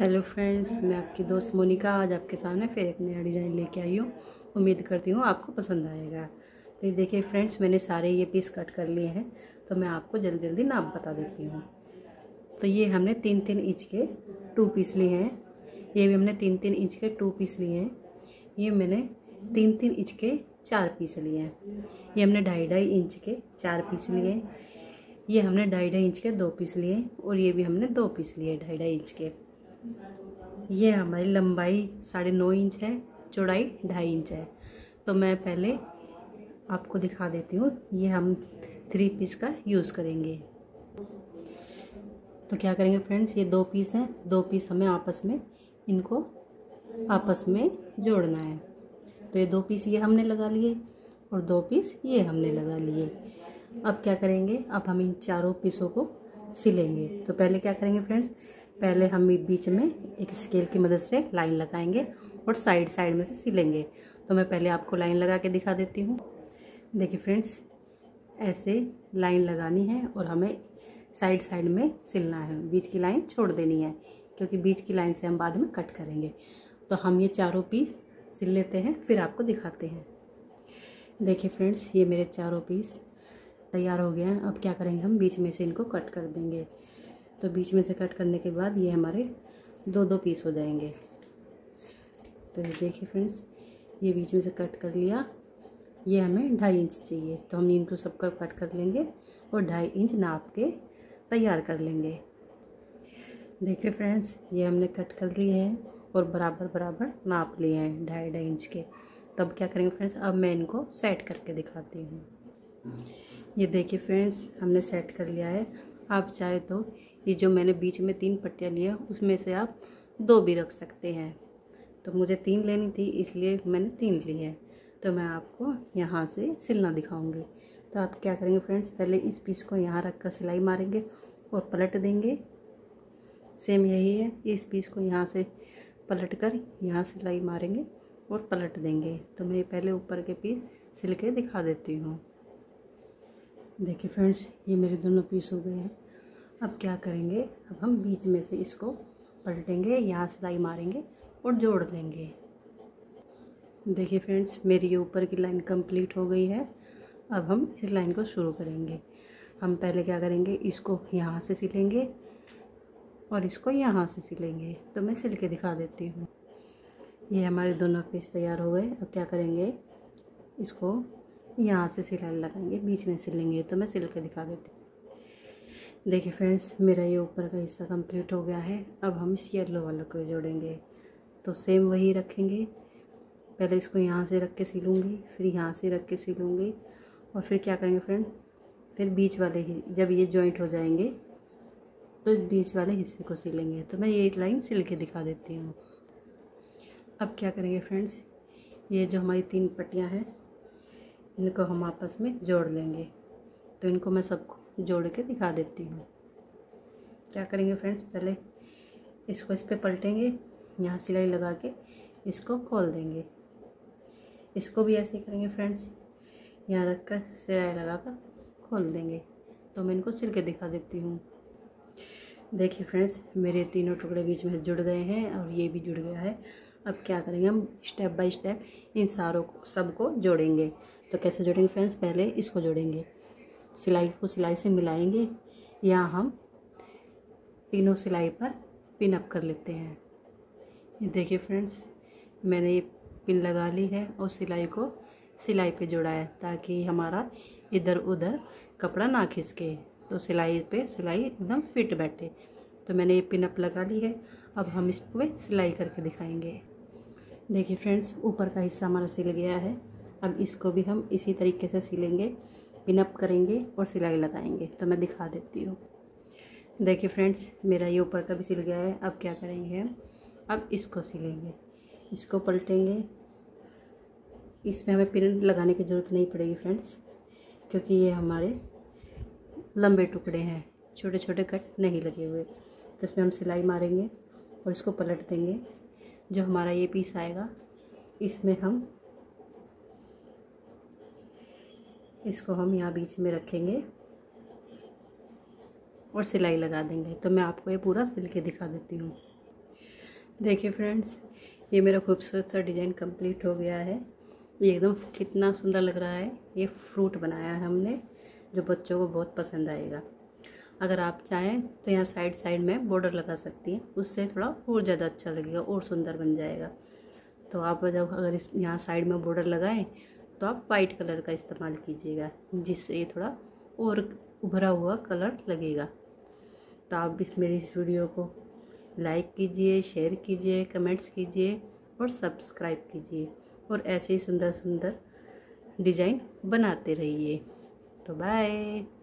Hello friends, मैं आपकी दोस्त मोनिका आज आपके सामने फिर एक नया डिज़ाइन लेके आई हूँ। उम्मीद करती हूँ आपको पसंद आएगा। तो ये देखिए फ्रेंड्स, मैंने सारे ये पीस कट कर लिए हैं, तो मैं आपको जल्दी नाप बता देती हूँ। तो ये हमने 3-3 इंच के 2 पीस लिए हैं। ये भी हमने 3-3 इंच के 2 पीस लिए हैं। ये मैंने 3-3 इंच के 4 पीस लिए हैं। ये हमने 2.5-2.5 इंच के 4 पीस लिए। ये हमने 2.5-2.5 इंच के 2 पीस लिए और ये भी हमने 2 पीस लिए 2.5-2.5 इंच के। ये हमारी लंबाई 9.5 इंच है, चौड़ाई 2.5 इंच है। तो मैं पहले आपको दिखा देती हूँ, ये हम 3 पीस का यूज़ करेंगे। तो क्या करेंगे फ्रेंड्स, ये 2 पीस हैं, 2 पीस हमें आपस में जोड़ना है। तो ये 2 पीस ये हमने लगा लिए और 2 पीस ये हमने लगा लिए। अब क्या करेंगे, अब हम इन चारों पीसों को सिलेंगे। तो पहले क्या करेंगे फ्रेंड्स, पहले हम बीच में एक स्केल की मदद से लाइन लगाएंगे और साइड में से सिलेंगे। तो मैं पहले आपको लाइन लगा के दिखा देती हूँ। देखिए फ्रेंड्स, ऐसे लाइन लगानी है और हमें साइड में सिलना है, बीच की लाइन छोड़ देनी है, क्योंकि बीच की लाइन से हम बाद में कट करेंगे। तो हम ये चारों पीस सिल लेते हैं, फिर आपको दिखाते हैं। देखिए फ्रेंड्स, ये मेरे चारों पीस तैयार हो गए हैं। अब क्या करेंगे, हम बीच में से इनको कट कर देंगे। तो बीच में से कट करने के बाद ये हमारे 2-2 पीस हो जाएंगे। तो देखिए फ्रेंड्स, ये बीच में से कट कर लिया। ये हमें 2.5 इंच चाहिए, तो हम इनको सबका कट कर लेंगे और 2.5 इंच नाप के तैयार कर लेंगे। देखिए फ्रेंड्स, ये हमने कट कर लिए हैं और बराबर नाप लिए हैं 2.5-2.5 इंच के। तब क्या करेंगे फ्रेंड्स, अब मैं इनको सेट करके दिखाती हूँ। ये देखिए फ्रेंड्स, हमने सेट कर लिया है। आप चाहे तो ये जो मैंने बीच में 3 पट्टियाँ लिया, उसमें से आप 2 भी रख सकते हैं। तो मुझे 3 लेनी थी, इसलिए मैंने 3 ली है। तो मैं आपको यहाँ से सिलना दिखाऊंगी। तो आप क्या करेंगे फ्रेंड्स, पहले इस पीस को यहाँ रख कर सिलाई मारेंगे और पलट देंगे। सेम यही है, इस पीस को यहाँ से पलट कर यहाँ सिलाई मारेंगे और पलट देंगे। तो मैं पहले ऊपर के पीस सिल के दिखा देती हूँ। देखिए फ्रेंड्स, ये मेरे दोनों पीस हो गए हैं। अब क्या करेंगे, अब हम बीच में से इसको पलटेंगे, यहाँ सिलाई मारेंगे और जोड़ देंगे। देखिए फ्रेंड्स, मेरी ये ऊपर की लाइन कंप्लीट हो गई है। अब हम इस लाइन को शुरू करेंगे। हम पहले क्या करेंगे, इसको यहाँ से सिलेंगे और इसको यहाँ से सिलेंगे। तो मैं सिल के दिखा देती हूँ। ये हमारे दोनों पीस तैयार हो गए। अब क्या करेंगे, इसको यहाँ से सिलाई लगाएंगे, बीच में सिलेंगे। तो मैं सिल के दिखा देती हूँ। देखिए फ्रेंड्स, मेरा ये ऊपर का हिस्सा कंप्लीट हो गया है। अब हम इस येलो वाले को जोड़ेंगे। तो सेम वही रखेंगे, पहले इसको यहाँ से रख के सिलूँगी, फिर यहाँ से रख के सिलूँगी और फिर क्या करेंगे फ्रेंड, फिर बीच वाले ही जब ये जॉइंट हो जाएंगे तो इस बीच वाले हिस्से को सिलेंगे। तो मैं ये लाइन सिल के दिखा देती हूँ। अब क्या करेंगे फ्रेंड्स, ये जो हमारी 3 पट्टियाँ हैं, इनको हम आपस में जोड़ लेंगे। तो इनको मैं सबको जोड़ के दिखा देती हूँ। क्या करेंगे फ्रेंड्स, पहले इसको इस पर पलटेंगे, यहाँ सिलाई लगा के इसको खोल देंगे। इसको भी ऐसे ही करेंगे फ्रेंड्स, यहाँ रख कर सिलाई लगा कर खोल देंगे। तो मैं इनको सिल के दिखा देती हूँ। देखिए फ्रेंड्स, मेरे तीनों टुकड़े बीच में जुड़ गए हैं और ये भी जुड़ गया है। अब क्या करेंगे, हम स्टेप बाय स्टेप इन सारों को सबको जोड़ेंगे। तो कैसे जोड़ेंगे फ्रेंड्स, पहले इसको जोड़ेंगे, सिलाई को सिलाई से मिलाएंगे। यहाँ हम तीनों सिलाई पर पिन अप कर लेते हैं। ये देखिए फ्रेंड्स, मैंने ये पिन लगा ली है और सिलाई को सिलाई पे जोड़ा है, ताकि हमारा इधर उधर कपड़ा ना खिसके, तो सिलाई पे सिलाई एकदम फिट बैठे। तो मैंने ये पिन अप लगा ली है। अब हम इस पर सिलाई करके दिखाएंगे। देखिए फ्रेंड्स, ऊपर का हिस्सा हमारा सिल गया है। अब इसको भी हम इसी तरीके से सिलेंगे, पिन अप करेंगे और सिलाई लगाएंगे। तो मैं दिखा देती हूँ। देखिए फ्रेंड्स, मेरा ये ऊपर का भी सिल गया है। अब क्या करेंगे, अब इसको सिलेंगे, इसको पलटेंगे। इसमें हमें पिन लगाने की ज़रूरत नहीं पड़ेगी फ्रेंड्स, क्योंकि ये हमारे लंबे टुकड़े हैं, छोटे छोटे कट नहीं लगे हुए। तो इसमें हम सिलाई मारेंगे और इसको पलट देंगे। जो हमारा ये पीस आएगा, इसमें हम इसको हम यहाँ बीच में रखेंगे और सिलाई लगा देंगे। तो मैं आपको ये पूरा सिल के दिखा देती हूँ। देखिए फ्रेंड्स, ये मेरा खूबसूरत सा डिज़ाइन कंप्लीट हो गया है। ये एकदम कितना सुंदर लग रहा है। ये फ्रूट बनाया है हमने, जो बच्चों को बहुत पसंद आएगा। अगर आप चाहें तो यहाँ साइड साइड में बॉर्डर लगा सकती हैं, उससे थोड़ा और ज़्यादा अच्छा लगेगा और सुंदर बन जाएगा। तो आप जब अगर इस यहाँ साइड में बॉर्डर लगाएं तो आप वाइट कलर का इस्तेमाल कीजिएगा, जिससे ये थोड़ा और उभरा हुआ कलर लगेगा। तो आप मेरी इस वीडियो को लाइक कीजिए, शेयर कीजिए, कमेंट्स कीजिए और सब्सक्राइब कीजिए और ऐसे ही सुंदर सुंदर डिज़ाइन बनाते रहिए। तो बाय।